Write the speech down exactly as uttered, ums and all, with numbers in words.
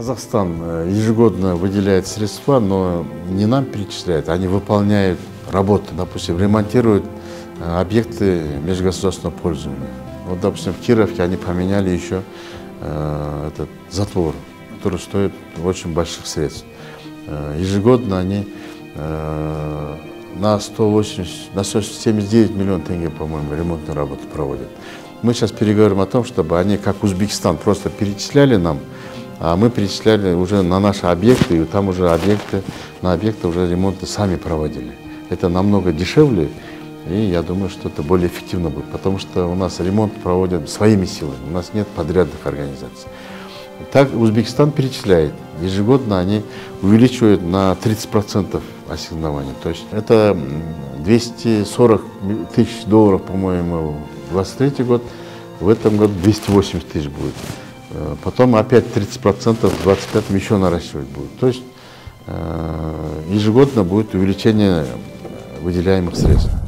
Казахстан ежегодно выделяет средства, но не нам перечисляют, они выполняют работу, допустим, ремонтируют объекты межгосударственного пользования. Вот, допустим, в Кировке они поменяли еще э, этот затвор, который стоит очень больших средств. Ежегодно они э, на сто восемьдесят, на сто семьдесят девять миллионов тенге, по-моему, ремонтные работы проводят. Мы сейчас переговорим о том, чтобы они, как Узбекистан, просто перечисляли нам, а мы перечисляли уже на наши объекты, и там уже объекты, на объекты уже ремонты сами проводили. Это намного дешевле, и я думаю, что это более эффективно будет, потому что у нас ремонт проводят своими силами, у нас нет подрядных организаций. Так Узбекистан перечисляет, ежегодно они увеличивают на тридцать процентов ассигнования, то есть это двести сорок тысяч долларов, по-моему, в двадцать третий год, в этом году двести восемьдесят тысяч будет. Потом опять тридцать процентов в двадцать пятом еще наращивать будет. То есть ежегодно будет увеличение выделяемых средств.